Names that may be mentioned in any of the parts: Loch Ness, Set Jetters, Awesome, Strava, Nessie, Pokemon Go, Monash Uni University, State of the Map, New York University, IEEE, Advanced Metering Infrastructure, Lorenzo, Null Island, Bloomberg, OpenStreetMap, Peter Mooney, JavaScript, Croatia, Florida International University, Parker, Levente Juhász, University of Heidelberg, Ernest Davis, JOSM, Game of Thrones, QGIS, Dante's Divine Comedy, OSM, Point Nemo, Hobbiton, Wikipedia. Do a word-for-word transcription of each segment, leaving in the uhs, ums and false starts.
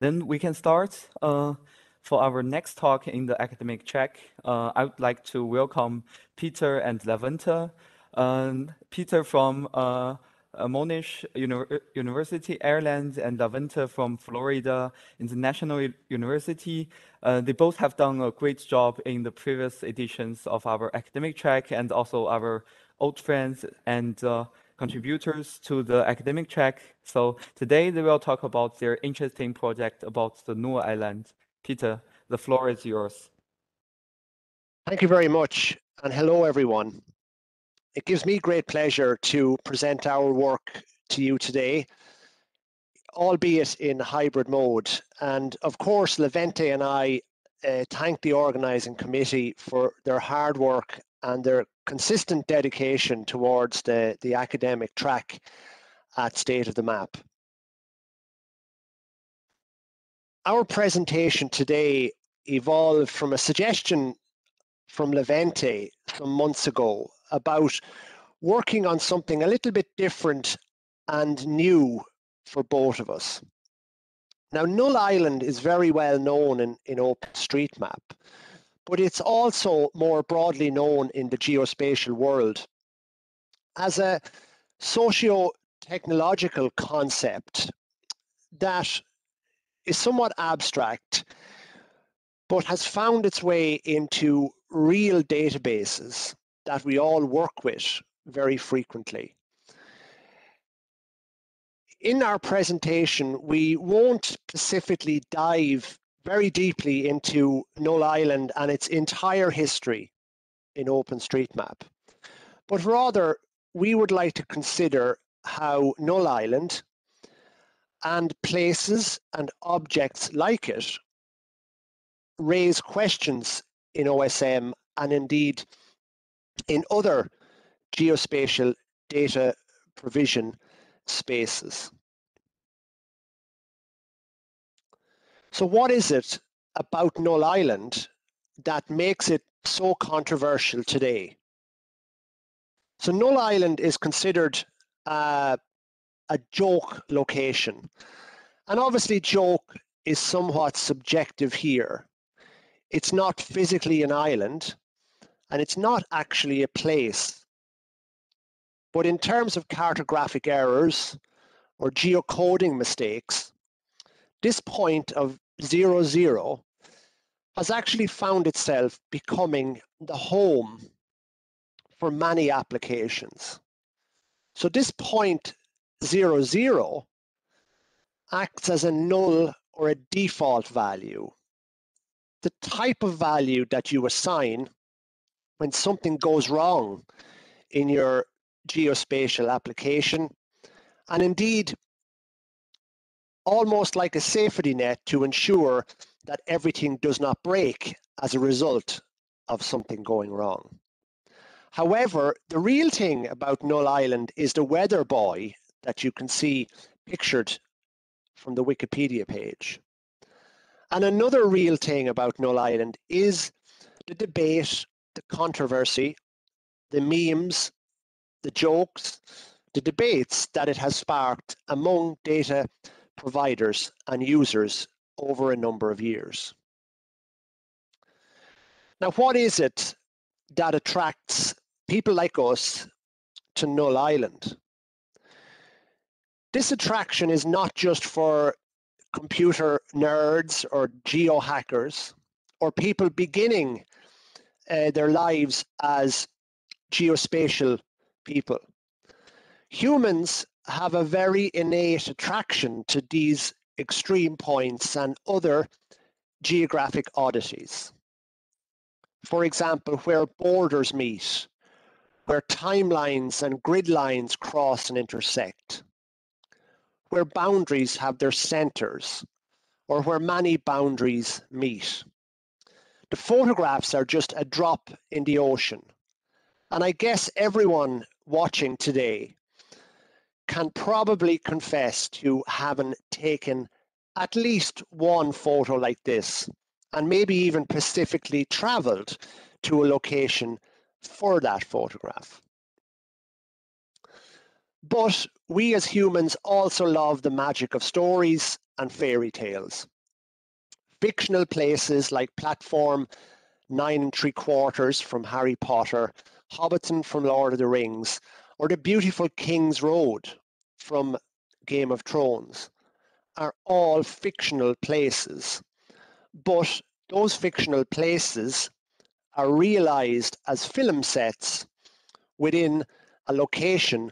Then we can start. Uh, for our next talk in the academic track, uh, I would like to welcome Peter and Levente. Um, Peter from uh, Monash Uni University, Ireland, and Levente from Florida International University. Uh, they both have done a great job in the previous editions of our academic track and also our old friends and uh, contributors to the academic track. So today they will talk about their interesting project about the Null Island. Peter, the floor is yours. Thank you very much, and hello everyone. It gives me great pleasure to present our work to you today, albeit in hybrid mode. And of course, Levente and I uh, thank the organizing committee for their hard work and their consistent dedication towards the, the academic track at State of the Map. Our presentation today evolved from a suggestion from Levente some months ago about working on something a little bit different and new for both of us. Now, Null Island is very well known in, in OpenStreetMap, but it's also more broadly known in the geospatial world. As a socio-technological concept that is somewhat abstract, but has found its way into real databases that we all work with very frequently. In our presentation, we won't specifically dive very deeply into Null Island and its entire history in OpenStreetMap, but rather we would like to consider how Null Island and places and objects like it raise questions in O S M and indeed in other geospatial data provision spaces. So what is it about Null Island that makes it so controversial today? So Null Island is considered uh, a joke location. And obviously joke is somewhat subjective here. It's not physically an island, and it's not actually a place. But in terms of cartographic errors or geocoding mistakes, this point of zero, zero has actually found itself becoming the home for many applications. So this point zero, zero acts as a null or a default value, the type of value that you assign when something goes wrong in your geospatial application, and indeed almost like a safety net to ensure that everything does not break as a result of something going wrong. However, the real thing about Null Island is the weather buoy that you can see pictured from the Wikipedia page. And another real thing about Null Island is the debate, the controversy, the memes, the jokes, the debates that it has sparked among data providers and users over a number of years. Now, what is it that attracts people like us to Null Island? This attraction is not just for computer nerds or geohackers or people beginning Uh, their lives as geospatial people. Humans have a very innate attraction to these extreme points and other geographic oddities. For example, where borders meet, where timelines and grid lines cross and intersect, where boundaries have their centers, or where many boundaries meet. The photographs are just a drop in the ocean. And I guess everyone watching today can probably confess to having taken at least one photo like this, and maybe even specifically traveled to a location for that photograph. But we as humans also love the magic of stories and fairy tales. Fictional places like Platform Nine and Three Quarters from Harry Potter, Hobbiton from Lord of the Rings, or the beautiful King's Road from Game of Thrones are all fictional places. But those fictional places are realized as film sets within a location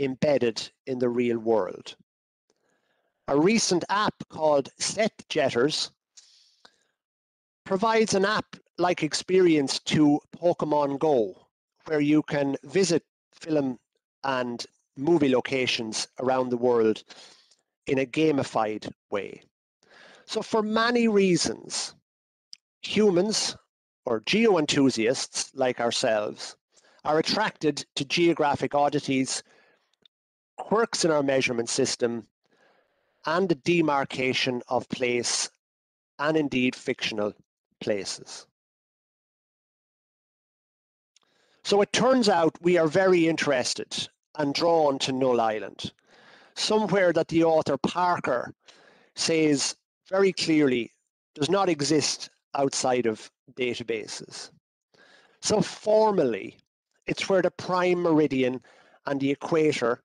embedded in the real world. A recent app called Set Jetters provides an app-like experience to Pokemon Go, where you can visit film and movie locations around the world in a gamified way. So for many reasons, humans or geo-enthusiasts like ourselves are attracted to geographic oddities, quirks in our measurement system, and the demarcation of place and indeed fictional places. So it turns out we are very interested and drawn to Null Island, somewhere that the author Parker says very clearly does not exist outside of databases. So formally, it's where the prime meridian and the equator,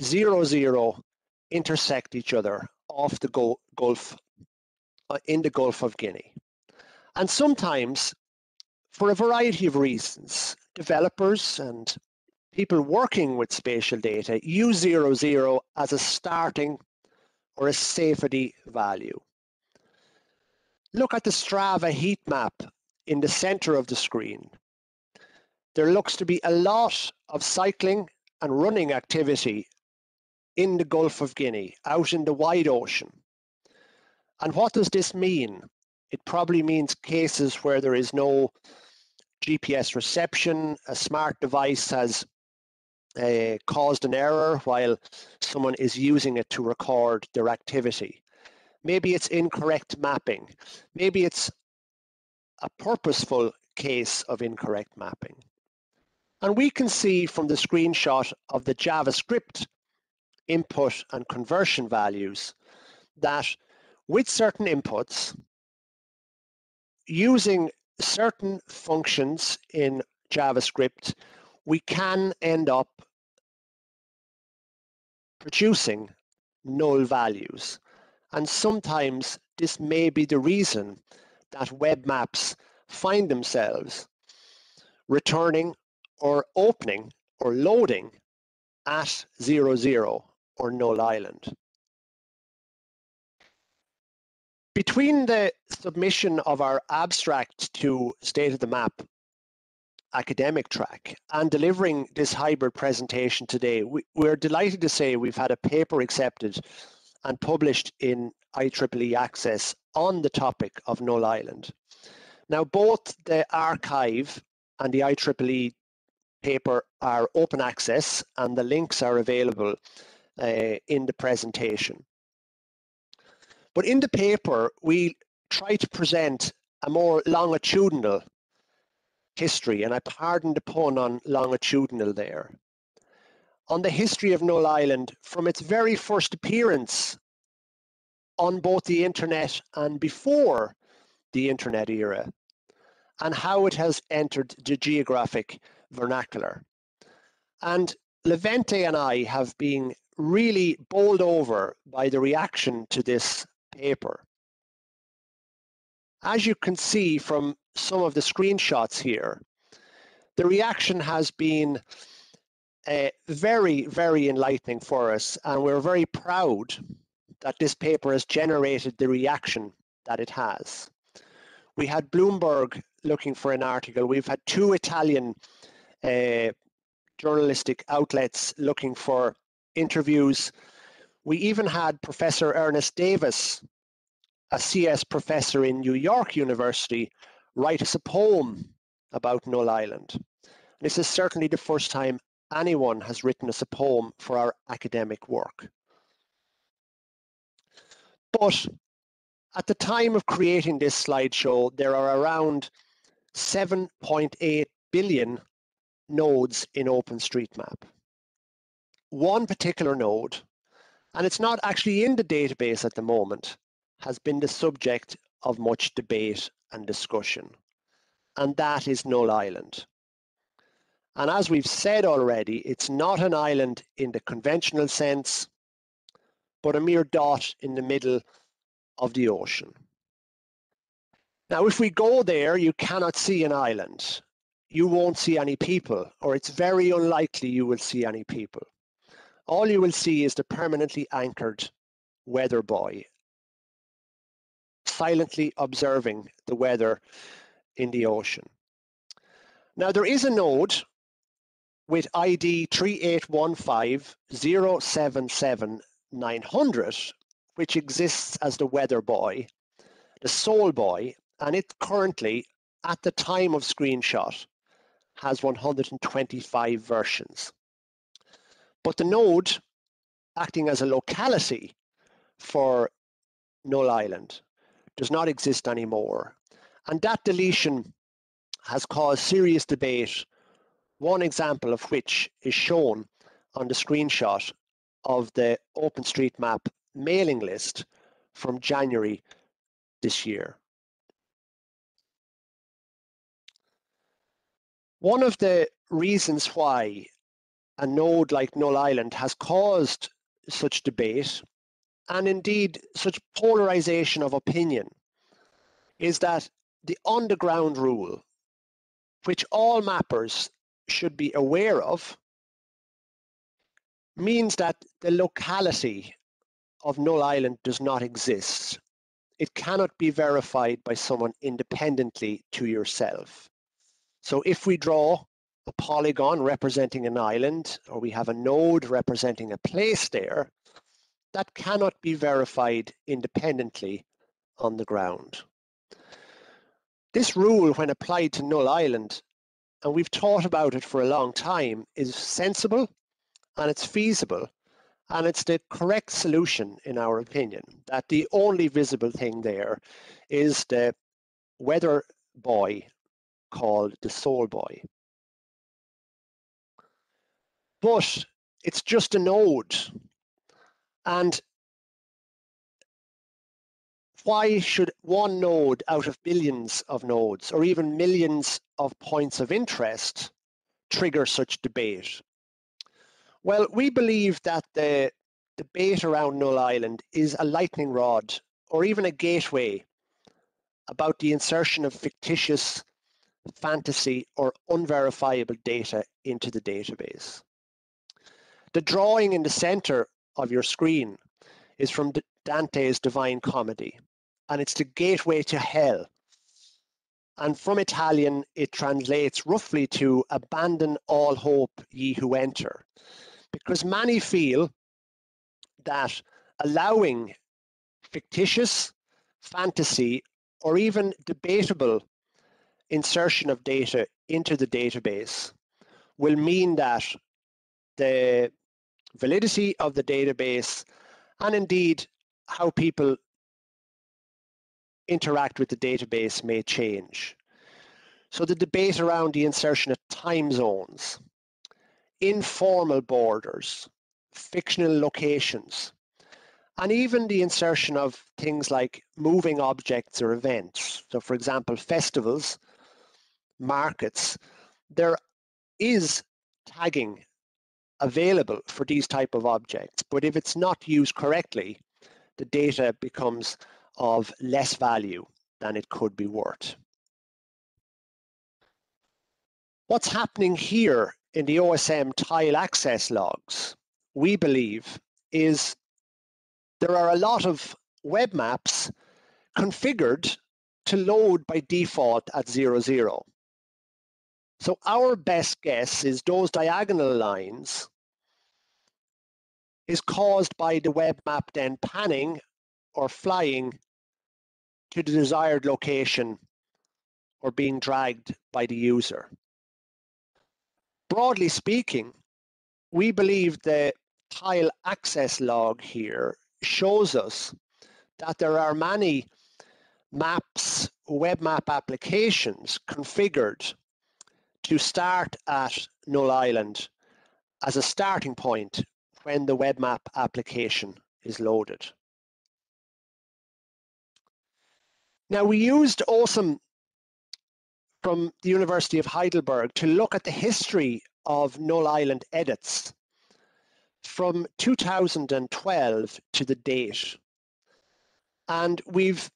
zero, zero, intersect each other off the go Gulf, uh, in the Gulf of Guinea. And sometimes, for a variety of reasons, developers and people working with spatial data use zero, zero as a starting or a safety value. Look at the Strava heat map in the center of the screen. There looks to be a lot of cycling and running activity in the Gulf of Guinea, out in the wide ocean. And what does this mean? It probably means cases where there is no G P S reception, a smart device has uh, caused an error while someone is using it to record their activity. Maybe it's incorrect mapping. Maybe it's a purposeful case of incorrect mapping. And we can see from the screenshot of the JavaScript input and conversion values that with certain inputs, using certain functions in JavaScript, we can end up producing null values. And sometimes this may be the reason that web maps find themselves returning or opening or loading at zero, zero, or Null Island. Between the submission of our abstract to State of the Map academic track and delivering this hybrid presentation today, we, we're delighted to say we've had a paper accepted and published in I triple E Access on the topic of Null Island. Now, both the archive and the I triple E paper are open access, and the links are available uh, in the presentation. But in the paper, we try to present a more longitudinal history, and I pardon the pun on longitudinal there, on the history of Null Island from its very first appearance on both the internet and before the internet era, and how it has entered the geographic vernacular. And Levente and I have been really bowled over by the reaction to this paper. As you can see from some of the screenshots here, the reaction has been uh, very, very enlightening for us, and we're very proud that this paper has generated the reaction that it has. We had Bloomberg looking for an article. We've had two Italian Uh, journalistic outlets looking for interviews. We even had Professor Ernest Davis, a C S professor in New York University, write us a poem about Null Island. This is certainly the first time anyone has written us a poem for our academic work. But at the time of creating this slideshow, there are around seven point eight billion nodes in OpenStreetMap. One particular node, and it's not actually in the database at the moment, has been the subject of much debate and discussion. And that is Null Island. And as we've said already, it's not an island in the conventional sense, but a mere dot in the middle of the ocean. Now, if we go there, you cannot see an island. You won't see any people, or it's very unlikely you will see any people. All you will see is the permanently anchored weather buoy, silently observing the weather in the ocean. Now, there is a node with I D three eight one five zero seven seven nine zero zero, which exists as the weather buoy, the sole buoy, and it currently, at the time of screenshot, has one hundred twenty-five versions. But the node acting as a locality for Null Island does not exist anymore. And that deletion has caused serious debate, one example of which is shown on the screenshot of the OpenStreetMap mailing list from January this year. One of the reasons why a node like Null Island has caused such debate and indeed such polarization of opinion is that the on-the-ground rule, which all mappers should be aware of, means that the locality of Null Island does not exist. It cannot be verified by someone independently to yourself. So if we draw a polygon representing an island, or we have a node representing a place there, that cannot be verified independently on the ground. This rule, when applied to Null Island, and we've thought about it for a long time, is sensible and it's feasible, and it's the correct solution in our opinion, that the only visible thing there is the weather buoy called the sole buoy. But it's just a node. And why should one node out of billions of nodes or even millions of points of interest trigger such debate? Well, we believe that the debate around Null Island is a lightning rod or even a gateway about the insertion of fictitious fantasy or unverifiable data into the database. The drawing in the center of your screen is from Dante's Divine Comedy, and it's the gateway to hell. And from Italian, it translates roughly to abandon all hope ye who enter, because many feel that allowing fictitious fantasy or even debatable insertion of data into the database will mean that the validity of the database and indeed how people interact with the database may change. So the debate around the insertion of time zones, informal borders, fictional locations, and even the insertion of things like moving objects or events. So for example, festivals, markets, there is tagging available for these type of objects, but if it's not used correctly, the data becomes of less value than it could be worth. What's happening here in the O S M tile access logs, we believe, is there are a lot of web maps configured to load by default at zero, zero. So our best guess is those diagonal lines is caused by the web map then panning or flying to the desired location or being dragged by the user. Broadly speaking, we believe the tile access log here shows us that there are many maps, web map applications configured to start at Null Island as a starting point when the web map application is loaded. Now, we used Awesome from the University of Heidelberg to look at the history of Null Island edits from two thousand twelve to the date. And we've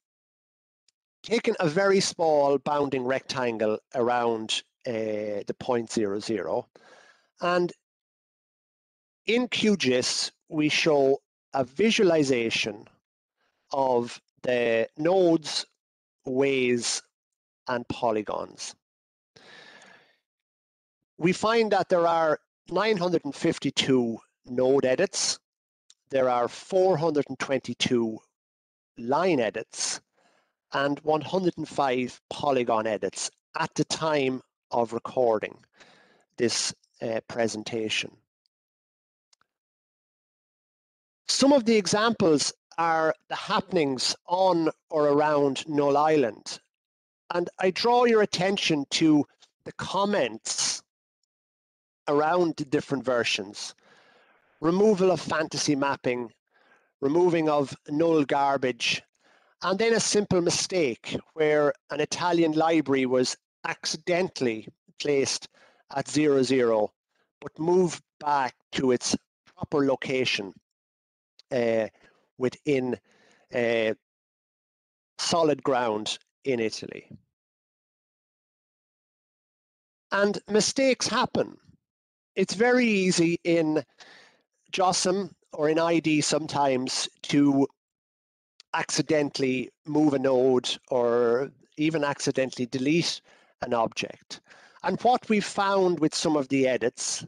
taken a very small bounding rectangle around uh, the point zero zero. And in Q G I S, we show a visualization of the nodes, ways, and polygons. We find that there are nine hundred fifty-two node edits, there are four hundred twenty-two line edits, and one hundred five polygon edits at the time of recording this uh, presentation. Some of the examples are the happenings on or around Null Island. And I draw your attention to the comments around the different versions. Removal of fantasy mapping, removing of null garbage, and then a simple mistake where an Italian library was accidentally placed at zero zero, but moved back to its proper location uh, within uh, solid ground in Italy. And mistakes happen. It's very easy in J O S M or in I D sometimes to accidentally move a node or even accidentally delete an object. And what we found with some of the edits,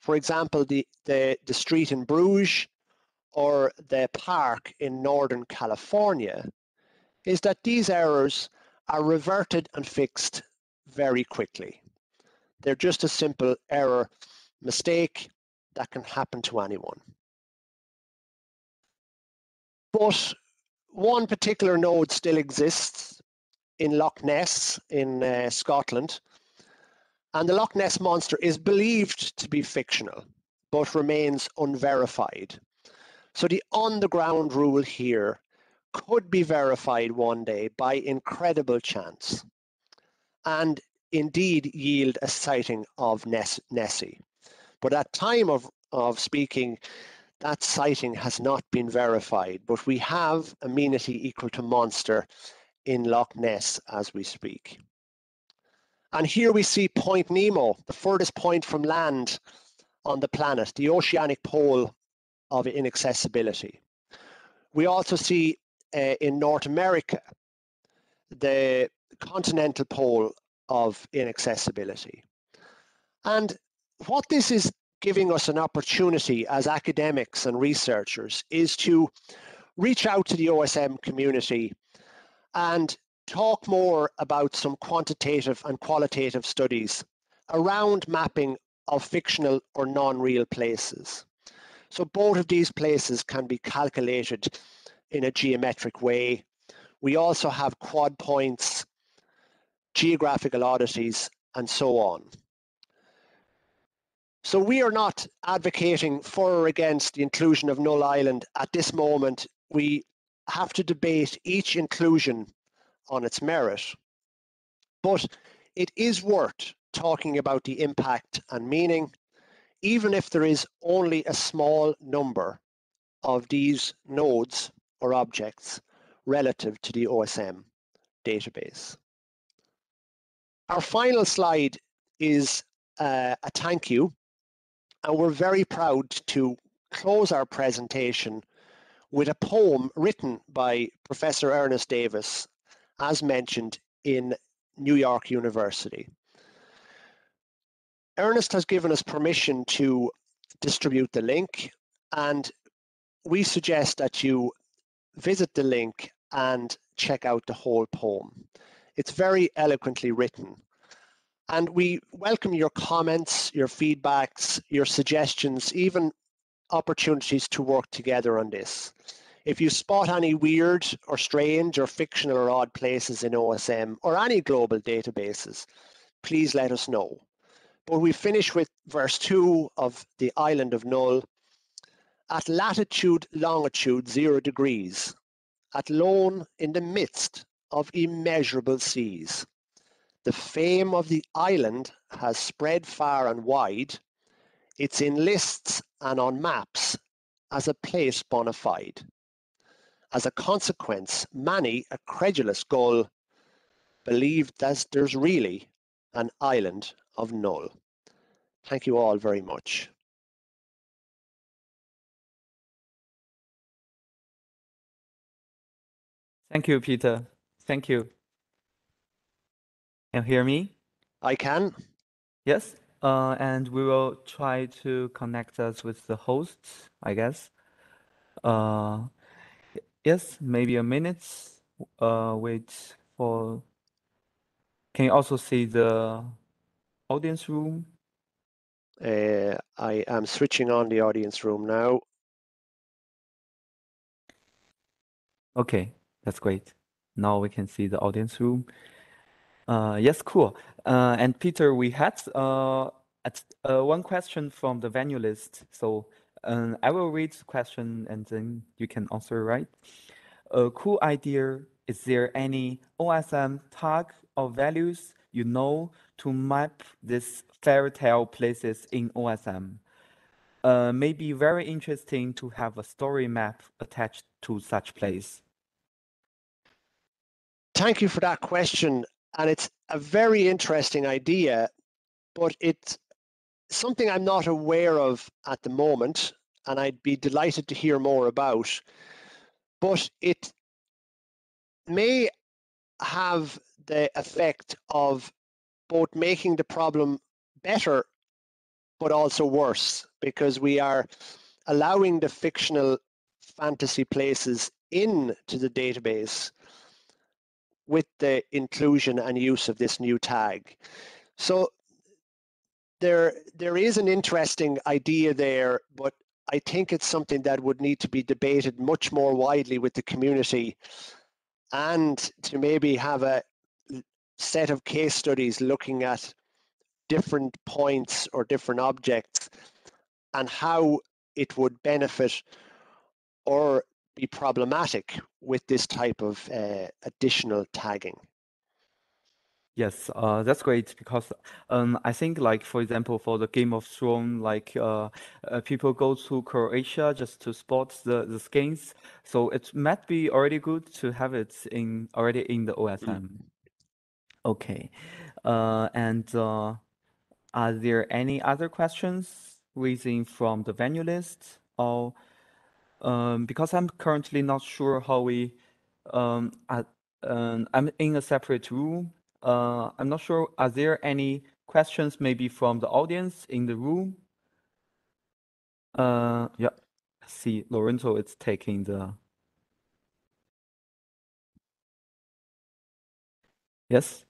for example, the, the, the street in Bruges or the park in Northern California, is that these errors are reverted and fixed very quickly. They're just a simple error mistake that can happen to anyone. But one particular node still exists in Loch Ness in uh, Scotland, and the Loch Ness monster is believed to be fictional, but remains unverified. So the on-the-ground rule here could be verified one day by incredible chance, and indeed yield a sighting of Ness Nessie. But at time of, of speaking, that sighting has not been verified, but we have amenity equal to monster in Loch Ness as we speak. And here we see Point Nemo, the furthest point from land on the planet, the oceanic pole of inaccessibility. We also see uh, in North America, the continental pole of inaccessibility. And what this is giving us an opportunity as academics and researchers is to reach out to the O S M community and talk more about some quantitative and qualitative studies around mapping of fictional or non-real places. So both of these places can be calculated in a geometric way. We also have quad points, geographical oddities, and so on. So we are not advocating for or against the inclusion of Null Island at this moment. We have to debate each inclusion on its merit. But it is worth talking about the impact and meaning, even if there is only a small number of these nodes or objects relative to the O S M database. Our final slide is uh, a thank you. And we're very proud to close our presentation with a poem written by Professor Ernest Davis, as mentioned, in New York University. Ernest has given us permission to distribute the link, and we suggest that you visit the link and check out the whole poem. It's very eloquently written. And we welcome your comments, your feedbacks, your suggestions, even opportunities to work together on this. If you spot any weird or strange or fictional or odd places in O S M or any global databases, please let us know. But we finish with verse two of the Island of Null, at latitude, longitude, zero degrees, at lone in the midst of immeasurable seas. The fame of the island has spread far and wide. It's in lists and on maps as a place bona fide. As a consequence, many a credulous gull believed that there's really an island of Null. Thank you all very much. Thank you, Peter. Thank you. Can you hear me? I can. Yes. Uh, and we will try to connect us with the hosts, I guess. Uh, yes, maybe a minute. Uh, wait for. Can you also see the audience room? Uh, I am switching on the audience room now. Okay, that's great. Now we can see the audience room. Uh, yes, cool. Uh, and Peter, we had uh, at, uh, one question from the venue list. So um, I will read the question and then you can answer, right? A cool idea. Is there any O S M tag or values you know to map these fairy tale places in O S M? Uh, maybe very interesting to have a story map attached to such place. Thank you for that question. And it's a very interesting idea, but it's something I'm not aware of at the moment, and I'd be delighted to hear more about. But it may have the effect of both making the problem better, but also worse, because we are allowing the fictional fantasy places into the database with the inclusion and use of this new tag. So there, there is an interesting idea there, but I think it's something that would need to be debated much more widely with the community, and to maybe have a set of case studies looking at different points or different objects and how it would benefit or be problematic with this type of uh, additional tagging. Yes, uh, that's great, because um, I think, like, for example, for the Game of Thrones, like uh, uh, people go to Croatia just to spot the, the skins. So it might be already good to have it in already in the O S M. Mm. Okay. Uh, and uh, are there any other questions raising from the venue list? Or um, because I'm currently not sure how we, um, I, um, I'm in a separate room. Uh, I'm not sure, are there any questions maybe from the audience in the room? Uh, yeah, see, Lorenzo, it's taking the... Yes?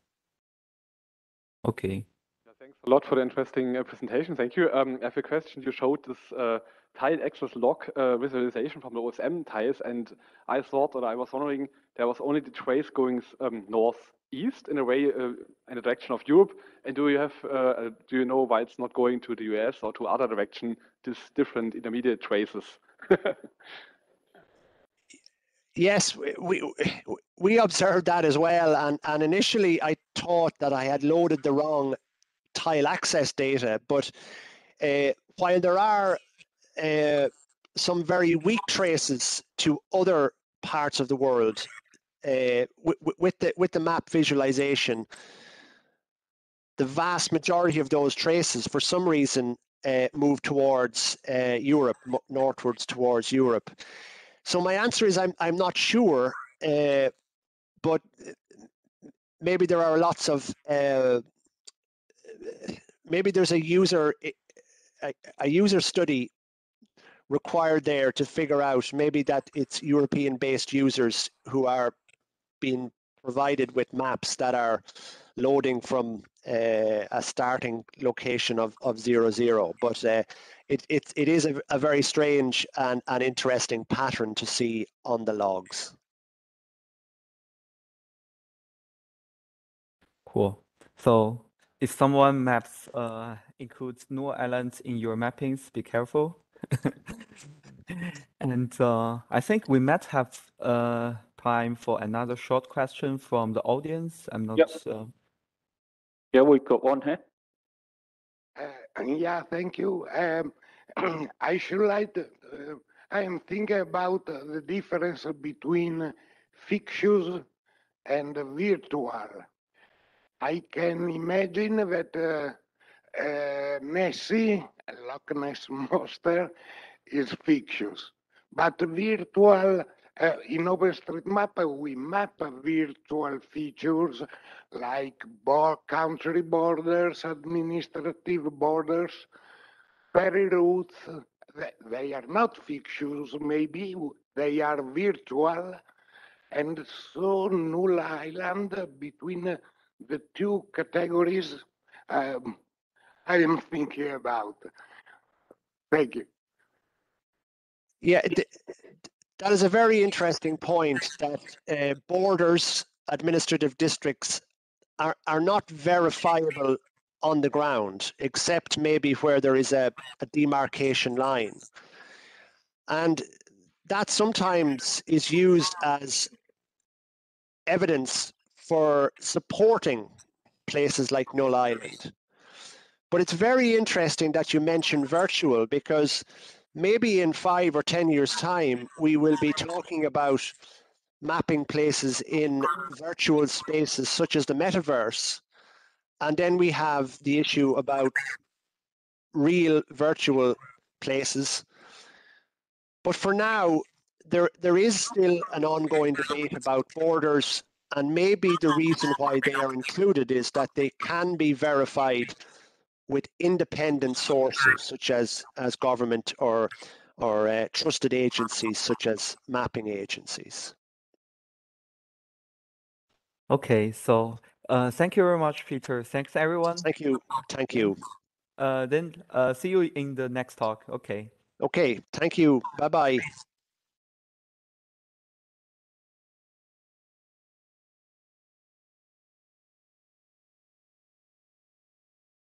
Okay. Yeah, thanks a lot for the interesting uh, presentation. Thank you. Um, I have a question. You showed this uh, tile access log uh, visualization from the O S M tiles, and I thought, or I was wondering, there was only the trace going um, north. East in a way, uh, in the direction of Europe, and do you have, uh, do you know why it's not going to the U S or to other direction? These different intermediate traces. Yes, we, we we observed that as well, and and initially I thought that I had loaded the wrong tile access data, but uh, while there are uh, some very weak traces to other parts of the world. Uh, with the with the map visualization, the vast majority of those traces, for some reason, uh, move towards uh, Europe, northwards towards Europe. So my answer is I'm I'm not sure, uh, but maybe there are lots of uh, maybe there's a user a, a user study required there to figure out maybe that it's European-based users who are being provided with maps that are loading from uh, a starting location of, of zero zero. But uh, it, it, it is a, a very strange and an interesting pattern to see on the logs. Cool. So if someone maps uh, includes Null Island in your mappings, be careful. And uh, I think we might have uh, time for another short question from the audience. I'm not. Yep. Uh... Yeah, we've got one here. Uh, yeah, thank you. Um, I should like. To, uh, I am thinking about the difference between fictitious and virtual. I can imagine that uh, uh, Nessie, Loch Ness monster, is fictitious, but virtual. Uh, in OpenStreetMap, we map virtual features like bo country borders, administrative borders, ferry routes. They are not fictitious, maybe they are virtual, and so Null Island between the two categories. Um, I am thinking about. Thank you. Yeah, th that is a very interesting point. That uh, borders, administrative districts, are are not verifiable on the ground, except maybe where there is a, a demarcation line, and that sometimes is used as evidence for supporting places like Null Island. But it's very interesting that you mention virtual, because maybe in five or ten years' time, we will be talking about mapping places in virtual spaces such as the metaverse. And then we have the issue about real virtual places. But for now, there there is still an ongoing debate about borders, and maybe the reason why they are included is that they can be verified with independent sources, such as as government or or uh, trusted agencies, such as mapping agencies. Okay, so. Uh, thank you very much, Peter. Thanks, everyone. Thank you. Thank you. Uh, then uh, see you in the next talk. Okay. Okay. Thank you. Bye-bye.